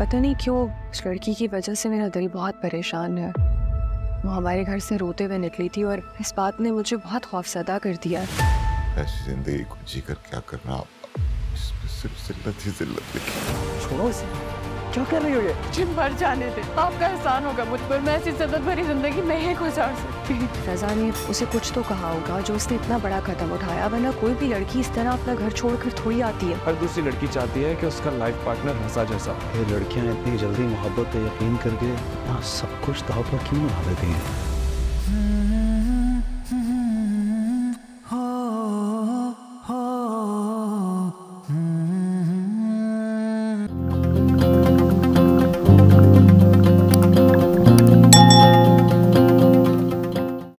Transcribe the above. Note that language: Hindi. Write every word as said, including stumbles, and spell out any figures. पता नहीं क्यों उस लड़की की वजह से मेरा दिल बहुत परेशान है। वो हमारे घर से रोते हुए निकली थी और इस बात ने मुझे बहुत खौफजदा कर दिया। ऐसी जिंदगी को जीकर क्या करना, इसमें सिर्फ जिल्लत ही जिल्लत लिखी। छोड़ो इसे, क्या कर रही हो ये? मुझे मर जाने दे, आपका एहसान होगा मुझ पर। मैं ऐसी जिल्लत भरी जिंदगी नहीं गुजार सकती। रज़ा ने उसे कुछ तो कहा होगा जो उसने इतना बड़ा कदम उठाया, वरना कोई भी लड़की इस तरह अपना घर छोड़कर थोड़ी आती है। हर दूसरी लड़की चाहती है कि उसका लाइफ पार्टनर रज़ा जैसा। ये लड़कियाँ इतनी जल्दी मोहब्बत पे यकीन करके यहाँ सब कुछ दाव पर क्यों उड़ा देती हैं?